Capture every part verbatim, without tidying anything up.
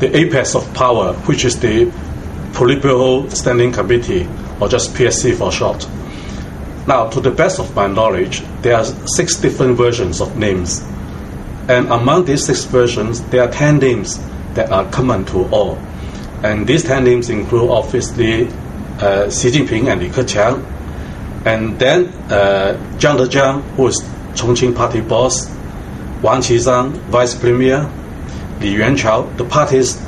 the apex of power, which is the Politburo Standing Committee, or just P S C for short. Now, to the best of my knowledge, there are six different versions of names. And among these six versions, there are ten names that are common to all. And these ten names include, obviously, uh, Xi Jinping and Li Keqiang, and then uh, Zhang Dejiang, who is Chongqing party boss, Wang Qishan, vice premier, Li Yuanchao, the party's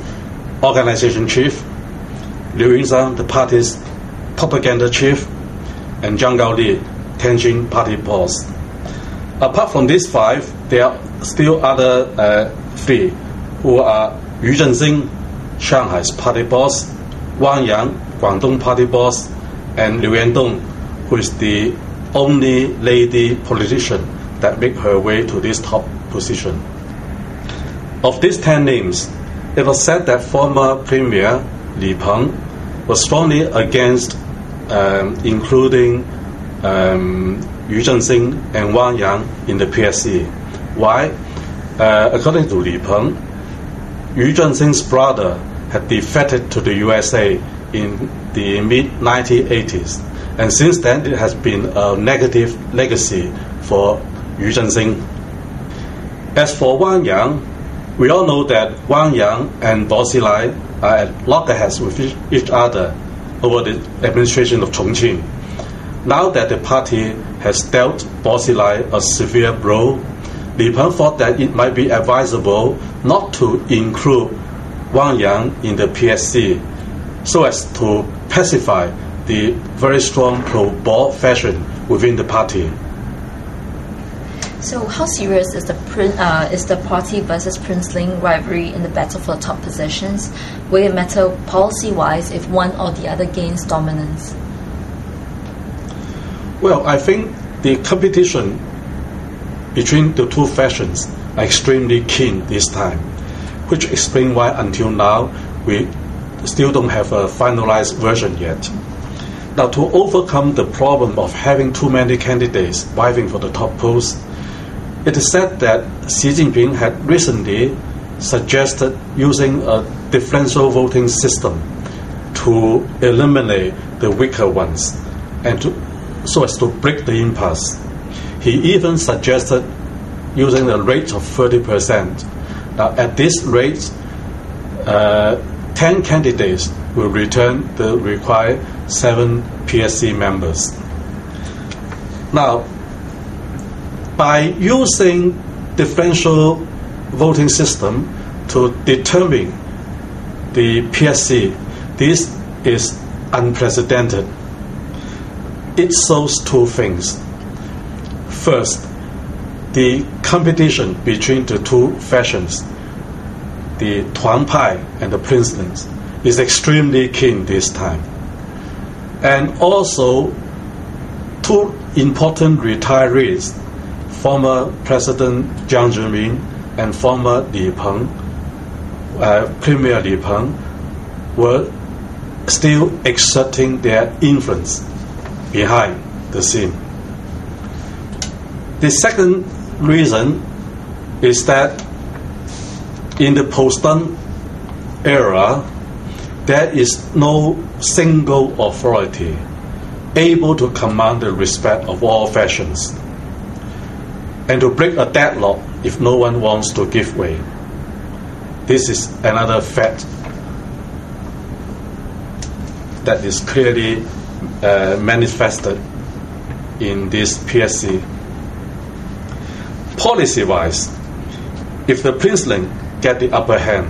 organization chief, Liu Yunshan, the party's propaganda chief, and Zhang Gaoli, Tianjin party boss. Apart from these five, there are still other uh, three, who are Yu Zhengsheng, Shanghai's party boss, Wang Yang, Guangdong party boss, and Liu Yandong, who is the only lady politician that made her way to this top position. Of these ten names, it was said that former Premier Li Peng was strongly against um, including um, Yu Zhengsheng and Wang Yang in the P S C. Why? Uh, according to Li Peng, Yu Zhengsheng's brother had defected to the U S A in the mid nineteen eighties, and since then it has been a negative legacy for Yu Zhengsheng. As for Wang Yang, we all know that Wang Yang and Bo Xilai are at loggerheads with each other over the administration of Chongqing. Now that the party has dealt Bo Xilai a severe blow, Li Peng thought that it might be advisable not to include Wang Yang in the P S C, so as to pacify the very strong pro-Bo faction within the party. So, how serious is the uh, is the party versus princeling rivalry in the battle for top positions? Will it matter policy-wise if one or the other gains dominance? Well, I think the competition between the two factions are extremely keen this time, which explains why until now we still don't have a finalized version yet. Now, to overcome the problem of having too many candidates vying for the top post, it is said that Xi Jinping had recently suggested using a differential voting system to eliminate the weaker ones, and to, so as to break the impasse. He even suggested using a rate of thirty percent. Now, at this rate, uh, ten candidates will return the required seven P S C members. Now, by using differential voting system to determine the P S C, this is unprecedented. It shows two things. First, the competition between the two factions, the Tuan Pai and the princelings, is extremely keen this time. And also, two important retirees, former President Jiang Zemin and former Li Peng, uh, Premier Li Peng, were still exerting their influence behind the scene. The second reason is that in the post-Deng era, there is no single authority able to command the respect of all factions and to break a deadlock if no one wants to give way. This is another fact that is clearly uh, manifested in this P S C. Policy-wise, if the princeling get the upper hand,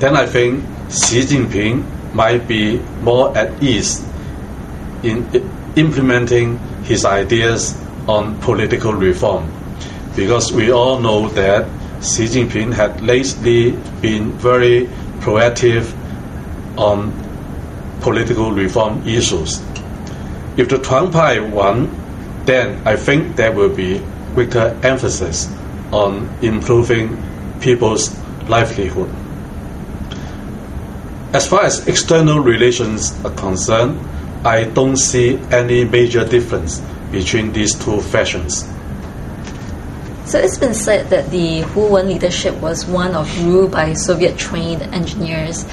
then I think Xi Jinping might be more at ease in implementing his ideas on political reform, because we all know that Xi Jinping had lately been very proactive on political reform issues. If the Tuan Pai won, then I think there will be greater emphasis on improving people's livelihood. As far as external relations are concerned, I don't see any major difference between these two factions. So it's been said that the Huwen leadership was one of rule by Soviet-trained engineers.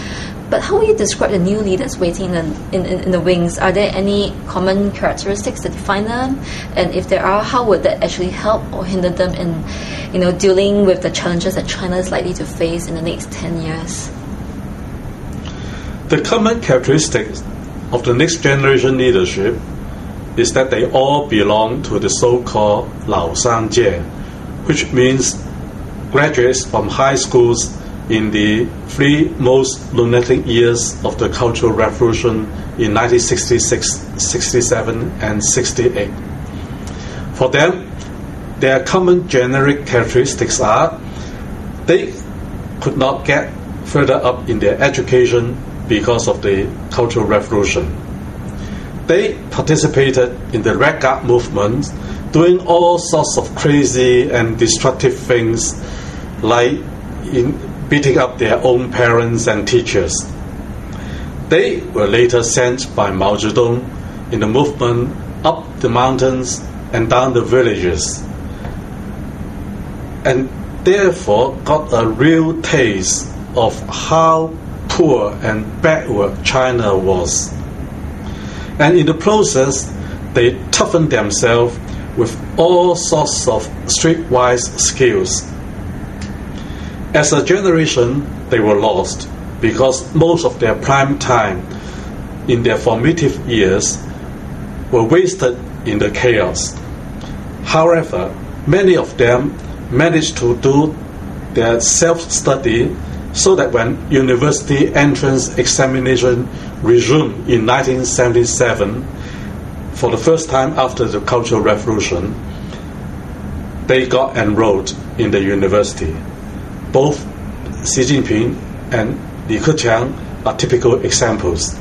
But how would you describe the new leaders waiting in the, in, in the wings? Are there any common characteristics that define them? And if there are, how would that actually help or hinder them in, you know, dealing with the challenges that China is likely to face in the next ten years? The common characteristics of the next generation leadership is that they all belong to the so-called Laosanjie, which means graduates from high schools in the three most lunatic years of the Cultural Revolution in nineteen sixty-six, sixty-seven, and sixty-eight. For them, their common generic characteristics are they could not get further up in their education because of the Cultural Revolution. They participated in the Red Guard movement, doing all sorts of crazy and destructive things, like in beating up their own parents and teachers. They were later sent by Mao Zedong in the movement up the mountains and down the villages, and therefore got a real taste of how poor and backward China was. And in the process, they toughened themselves with all sorts of streetwise skills. As a generation, they were lost because most of their prime time in their formative years were wasted in the chaos. However, many of them managed to do their self-study so that when university entrance examination resumed in nineteen seventy-seven, for the first time after the Cultural Revolution, they got enrolled in the university. Both Xi Jinping and Li Keqiang are typical examples.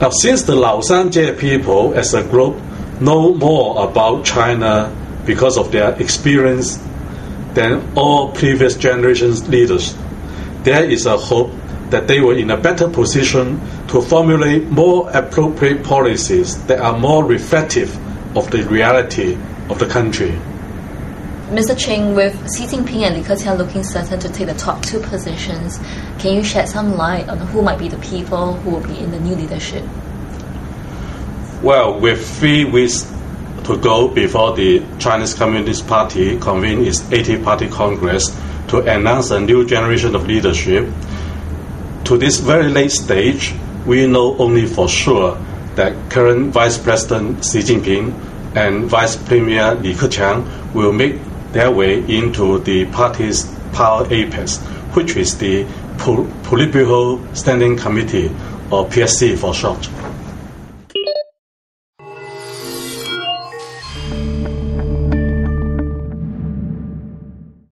Now, since the Laosanjie people as a group know more about China because of their experience than all previous generations' leaders, there is a hope that they were in a better position to formulate more appropriate policies that are more reflective of the reality of the country. Mister Cheng, with Xi Jinping and Li Keqiang looking certain to take the top two positions, can you shed some light on who might be the people who will be in the new leadership? Well, with three weeks to go before the Chinese Communist Party convened its eighty-party Congress to announce a new generation of leadership, to this very late stage, we know only for sure that current Vice President Xi Jinping and Vice Premier Li Keqiang will make their way into the party's power apex, which is the Politburo Standing Committee, or P S C for short.